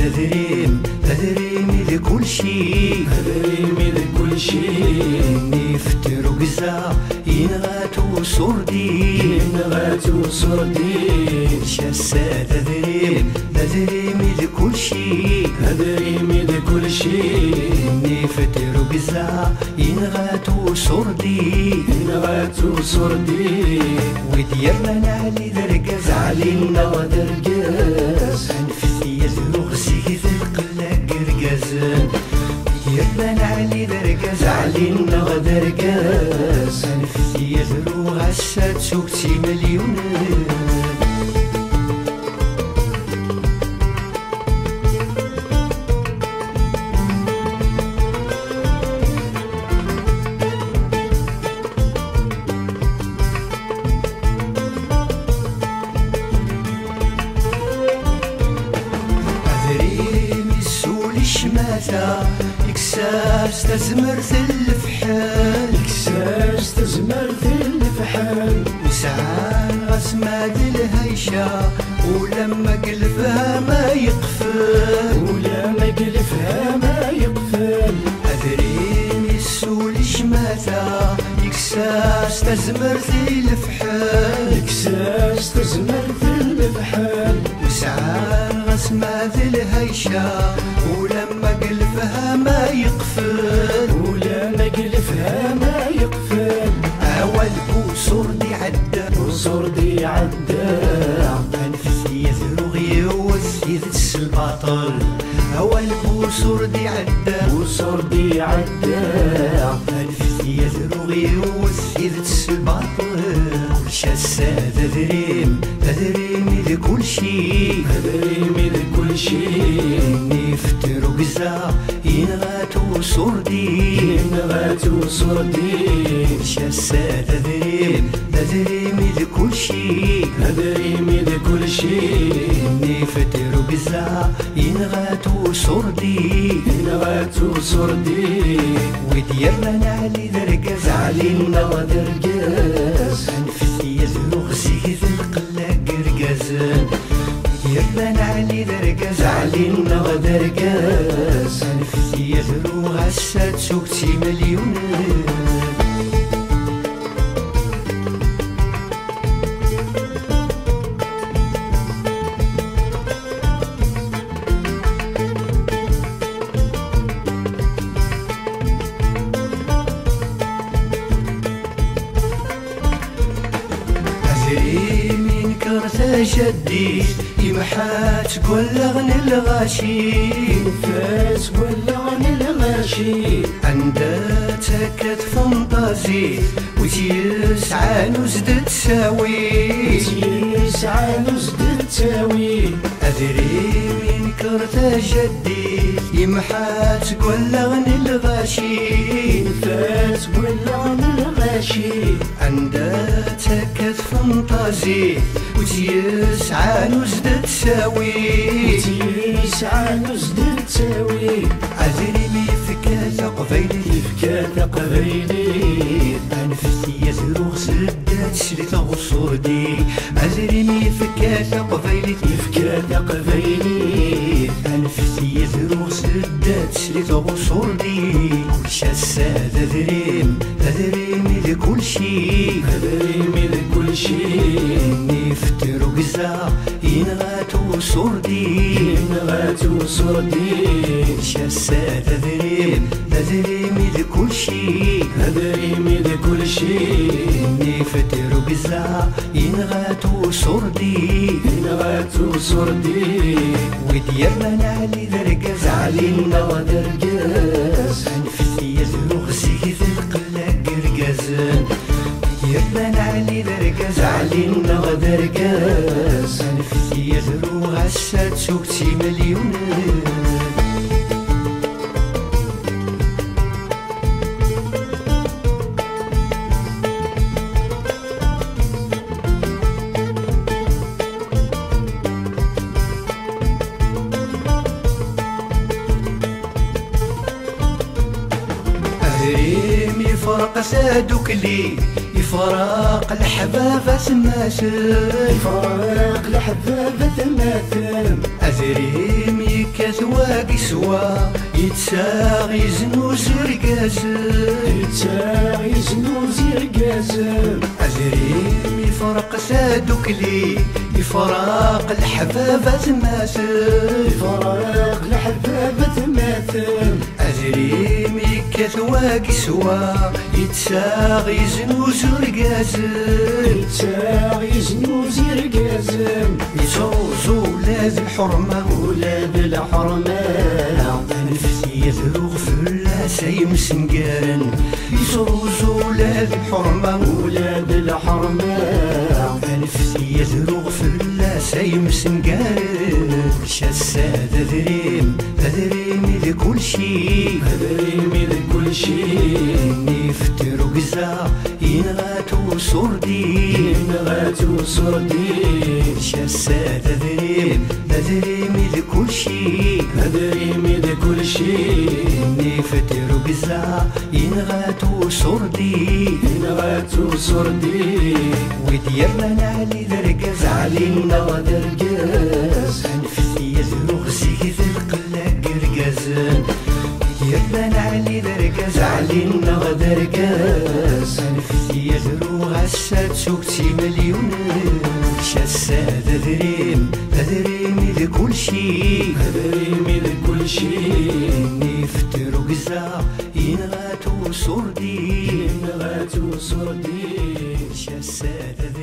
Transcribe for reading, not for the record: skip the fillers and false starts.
تدريم تدريمي لكل شيء تدريمي لكل شيء نفتر وقزا ينغاتو صردي ينغاتو صردي شاسا تدريم تدريمي لكل شيء تدريمي لكل شيء نفتر وقزا ينغاتو صردي ينغاتو صردي وديرنا علي درقز علينا ودرقز يبان علي درقز علينا ودرقز انفسي يزرو غشات سوكتي مليونات إكساس تزمر ثلف حال إكساس تزمر ثلف حال وسعان غسماد الهيشة ولما قلبها ما يقفل ولما قلبها ما يقفل أدريني السول شماتا إكساس تزمر ثلف حال إكساس تزمر ثلف حال وسعان غسماد الهيشة ولما قلبها ما يقفل ولما قلبها ما يقفل أول بوصردي عدى بوصردي عدى أنفسي يثرو غيوز يدس البطل أول بوصردي عدى بوصردي عدى أنفسي يثرو غيوز يدس البطل كل شاسة تدريم تدريمي لكل شيء تدريمي لكل شيء رقزة ينغاتو صردي ينغاتو صردي شاسا تدريم تدريمي لكل شيء تدريمي لكل شيء نفت رقزة ينغاتو صردي ينغاتو صردي وديرنا علي درقز علينا ودرقز انفسي يزرو غسي القلة قرقز يبان علي درقز علينا ودرقز انفسي يزرو غشات سوكتي مليونات جدي يمحات قلغن الغاشي يمحات قلغن الغاشي عندها تكت فنطازي وتيسعى نزد تساوي وتيسعى نزد تساوي أدري من كرتها جدي يمحات قلغن الغاشي يمحات قلغن الغاشي عندها تكت فنطازي وتيسعى نزد تساوي وتيسعى نزد تساوي عزيمي فكاتا قبيلي فكاتا قبيلي انفسي يزرو غسلات شريطة غصوردي عزيمي فكاتا قبيلي فكاتا قبيلي انفسي يزرو غسلات شريطة غصوردي كل شاسة تدريم تدريمي لكل شي تدريمي لكل شي نفتر وقزا ينغاتو صردي ينغاتو صردي شاسا تدريم تدريمي لكل شيء تدريمي لكل شيء نفتر وقزا ينغاتو صردي ينغاتو صردي وديرنا علي درقز علينا ودرقز انفسي يزرو غسي القلة قرقز يبان علي درقز علينا ودرقز انفسي يزرو غشات سوكتي مليونات يفرق سادوك لي يفرق الحبابة سماشم يفرق الحبابة تماتم أزريم كثواق سوا يتساغي زنو زرقازل يتساغي زنو زرقازل عزريم يفرق سادوك لي يفراق الحبابة تماثل يفراق الحبابة تماثل عزريم يكثواق سوا يتساغي زنو زرقازل يتساغي زنو زرقازل يتوزو ولاد الحرمة ولاد الحرمة نفسي يثلوغ فلاس يمسنقارن يتوزو ولاد الحرمة ولاد الحرمة نفسي يثلوغ فلاس يمسنقارن شاس هذا ذريم أدريمي ذا كل شي أدريمي ذا كل شي نفتر وقزا ينغاتو صردي ينغاتو صردي شاسات أدريم أدريمي ذا كل شي أدريمي ذا كل شي نفتر وقزا ينغاتو صردي ينغاتو صردي وديرنا علي ذا رقاز علينا ذا رقاز أنفسي يزلوغ سيك ذا القلة قرقازن يبان علي دركاز علينا غدركاز أنفسي يزروغ عساد سوكتي مليون شاساد أدريم أدريمي ذا كل شي أدريمي ذا كل شي نفتر وقزا ينغاتو صردي ينغاتو صردي شاساد أدريم